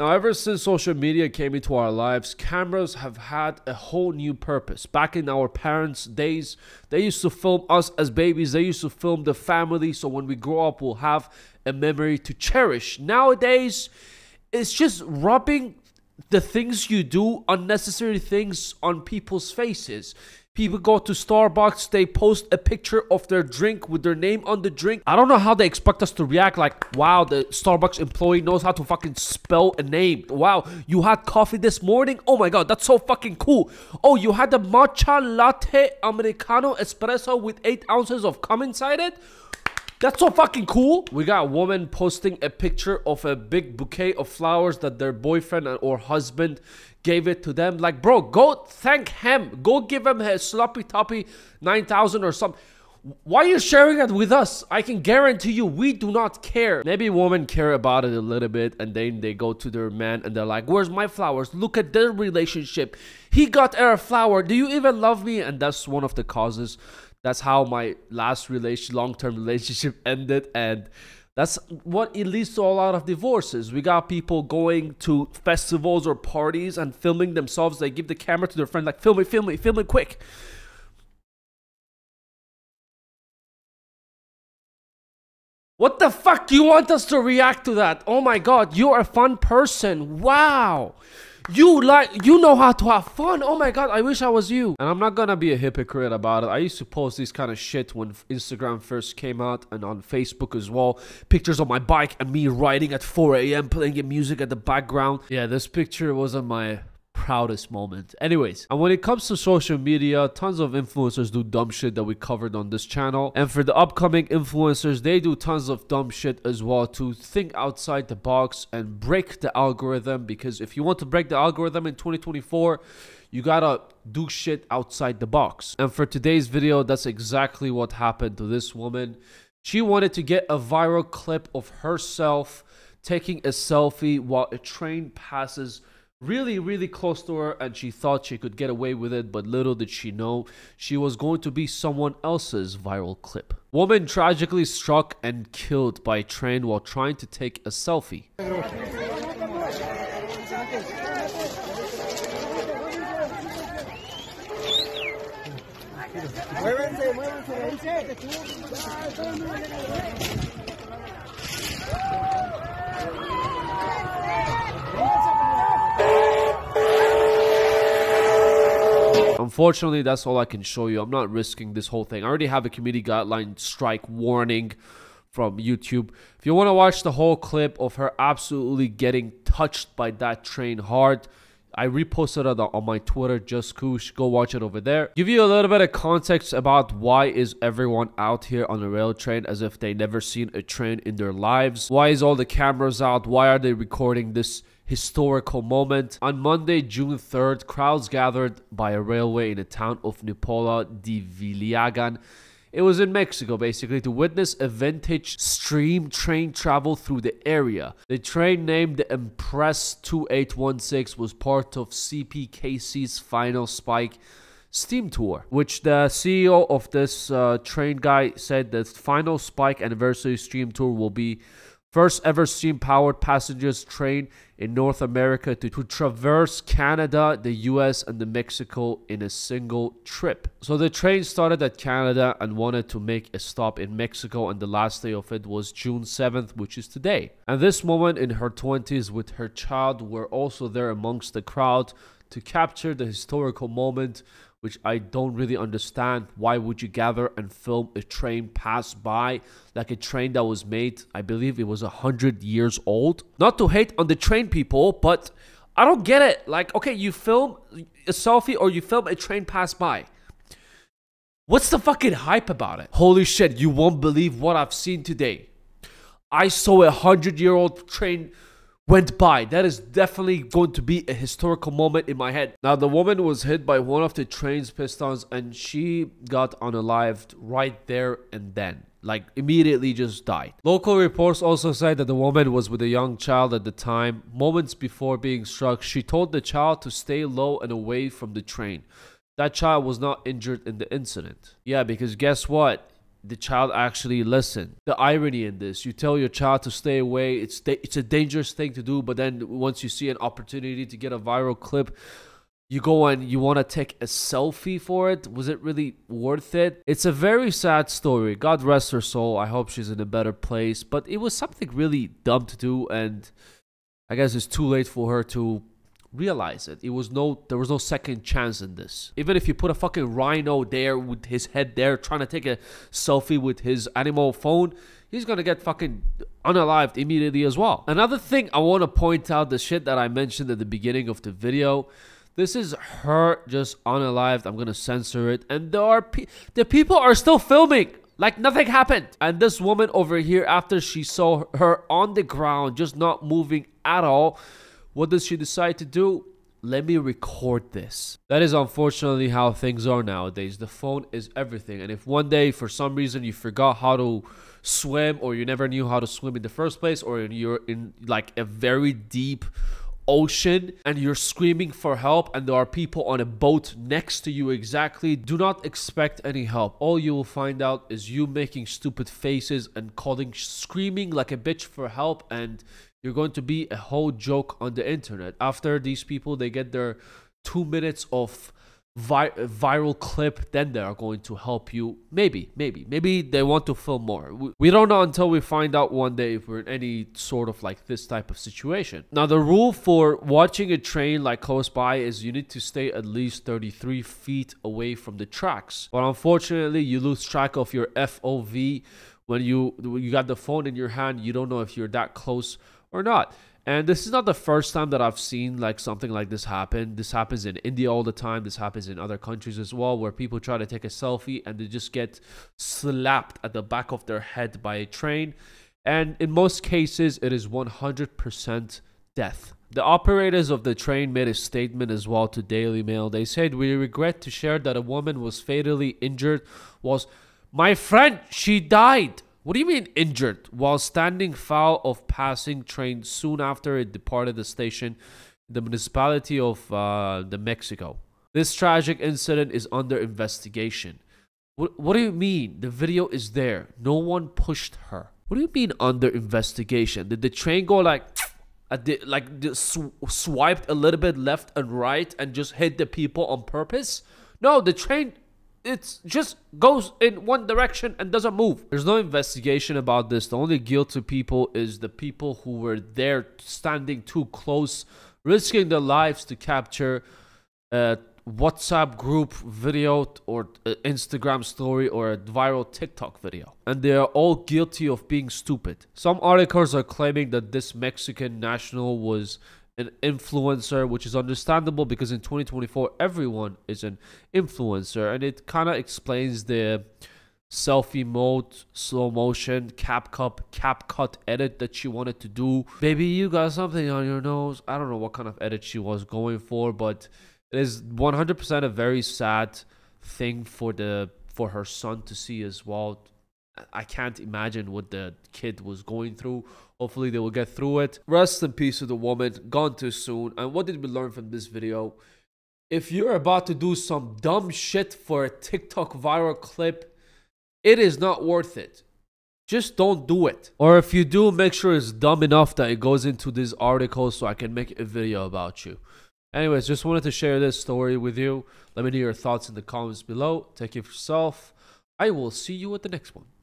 Now, ever since social media came into our lives, cameras have had a whole new purpose. Back in our parents' days, they used to film us as babies. They used to film the family. So when we grow up, we'll have a memory to cherish. Nowadays, it's just rubbing the things you do, unnecessary things, on people's faces. People go to Starbucks, they post a picture of their drink with their name on the drink. I don't know how they expect us to react, like, wow, the Starbucks employee knows how to fucking spell a name. Wow, you had coffee this morning? Oh my god, that's so fucking cool. Oh, you had a matcha latte americano espresso with 8 ounces of cum inside it? That's so fucking cool. We got a woman posting a picture of a big bouquet of flowers that their boyfriend or husband gave it to them. Like, bro, go thank him. Go give him his sloppy toppy 9,000 or something. Why are you sharing it with us? I can guarantee you we do not care. Maybe women care about it a little bit, and then they go to their man and they're like, where's my flowers? Look at their relationship. He got her a flower. Do you even love me? And that's one of the causes. That's how my last long-term relationship ended, and that's what it leads to a lot of divorces. We got people going to festivals or parties and filming themselves. They give the camera to their friend, like, film it quick. What the fuck do you want us to react to that? Oh my god, you're a fun person. Wow. You know how to have fun. Oh my god, I wish I was you. And I'm not gonna be a hypocrite about it. I used to post this kind of shit when Instagram first came out, and on Facebook as well. Pictures of my bike and me riding at 4 AM, playing music at the background. Yeah, this picture wasn't my proudest moment. Anyways, and when it comes to social media, tons of influencers do dumb shit that we covered on this channel. And for the upcoming influencers, they do tons of dumb shit as well to think outside the box and break the algorithm, because if you want to break the algorithm in 2024, you gotta do shit outside the box. And for today's video, that's exactly what happened to this woman. She wanted to get a viral clip of herself taking a selfie while a train passes really close to her, and she thought she could get away with it, but little did she know she was going to be someone else's viral clip. Woman tragically struck and killed by a train while trying to take a selfie. Unfortunately, that's all I can show you. I'm not risking this whole thing. I already have a community guideline strike warning from YouTube. If you want to watch the whole clip of her absolutely getting touched by that train hard, I reposted it on my Twitter, JustKoosh. Go watch it over there. Give you a little bit of context about why is everyone out here on a rail train as if they never seen a train in their lives. Why is all the cameras out? Why are they recording this historical moment? On Monday, June 3rd, crowds gathered by a railway in the town of Nipola de Villagán. It was in Mexico, basically, to witness a vintage steam train travel through the area. The train named the Impress 2816 was part of CPKC's final spike steam tour, which the CEO of this train guy said the final spike anniversary steam tour will be first ever steam-powered passengers train in North America to traverse Canada, the US, and the Mexico in a single trip. So the train started at Canada and wanted to make a stop in Mexico, and the last day of it was June 7th, which is today. And this woman in her 20s with her child were also there amongst the crowd to capture the historical moment, which I don't really understand. Why would you gather and film a train pass by, like a train that was made, I believe it was 100 years old? Not to hate on the train people, but I don't get it. Like, okay, you film a selfie or you film a train pass by. What's the fucking hype about it? Holy shit, you won't believe what I've seen today. I saw a 100-year-old train went by. That is definitely going to be a historical moment in my head. Now, the woman was hit by one of the train's pistons, and she got unalived right there and then. Like, immediately just died. Local reports also say that the woman was with a young child at the time. Moments before being struck, she told the child to stay low and away from the train. That child was not injured in the incident. Yeah, because guess what? the child actually listened. The irony in this, you tell your child to stay away, it's a dangerous thing to do, but then once you see an opportunity to get a viral clip, you go and you want to take a selfie for it. Was it really worth it? It's a very sad story. God rest her soul. I hope she's in a better place. But it was something really dumb to do, and I guess it's too late for her to realize it. There was no second chance in this. Even if you put a fucking rhino there with his head there trying to take a selfie with his animal phone, he's gonna get fucking unalived immediately as well. Another thing I want to point out, the shit that I mentioned at the beginning of the video. This is her just unalived. I'm gonna censor it. And the people are still filming like nothing happened. And this woman over here, after she saw her on the ground, just not moving at all, what does she decide to do? Let me record this. That is unfortunately how things are nowadays. The phone is everything. And if one day for some reason you forgot how to swim, or you never knew how to swim in the first place, or you're in like a very deep ocean and you're screaming for help and there are people on a boat next to you, exactly, do not expect any help. All you will find out is you making stupid faces and screaming like a bitch for help, and you're going to be a whole joke on the internet. After these people, they get their 2 minutes of viral clip, then they are going to help you. Maybe they want to film more. We don't know until we find out one day if we're in any sort of like this type of situation. Now, the rule for watching a train like close by is you need to stay at least 33 feet away from the tracks, but unfortunately you lose track of your FOV when you got the phone in your hand. You don't know if you're that close or not. And this is not the first time that I've seen like something like this happen. This happens in India all the time. This happens in other countries as well, where people try to take a selfie and they just get slapped at the back of their head by a train. And in most cases, it is 100% death. The operators of the train made a statement as well to Daily Mail. They said, "We regret to share that a woman was fatally injured whilst..." My friend, she died. What do you mean injured? While standing foul of passing train soon after it departed the station, the municipality of Mexico. This tragic incident is under investigation. What do you mean? The video is there. No one pushed her. What do you mean under investigation? Did the train go like... swiped a little bit left and right and just hit the people on purpose? No, the train... it just goes in one direction and doesn't move. There's no investigation about this. The only guilty people is the people who were there standing too close, risking their lives to capture a WhatsApp group video or Instagram story or a viral TikTok video. And they are all guilty of being stupid. Some articles are claiming that this Mexican national was an influencer, which is understandable because in 2024 everyone is an influencer, and it kind of explains the selfie mode, slow motion, cap cut edit that she wanted to do. Maybe you got something on your nose. I don't know what kind of edit she was going for, but it is 100% a very sad thing for her son to see as well. I can't imagine what the kid was going through. Hopefully they will get through it. Rest in peace to the woman. Gone too soon. And what did we learn from this video? If you're about to do some dumb shit for a TikTok viral clip, it is not worth it. Just don't do it. Or if you do, make sure it's dumb enough that it goes into this article so I can make a video about you. Anyways, just wanted to share this story with you. Let me know your thoughts in the comments below. Take care of yourself. I will see you at the next one.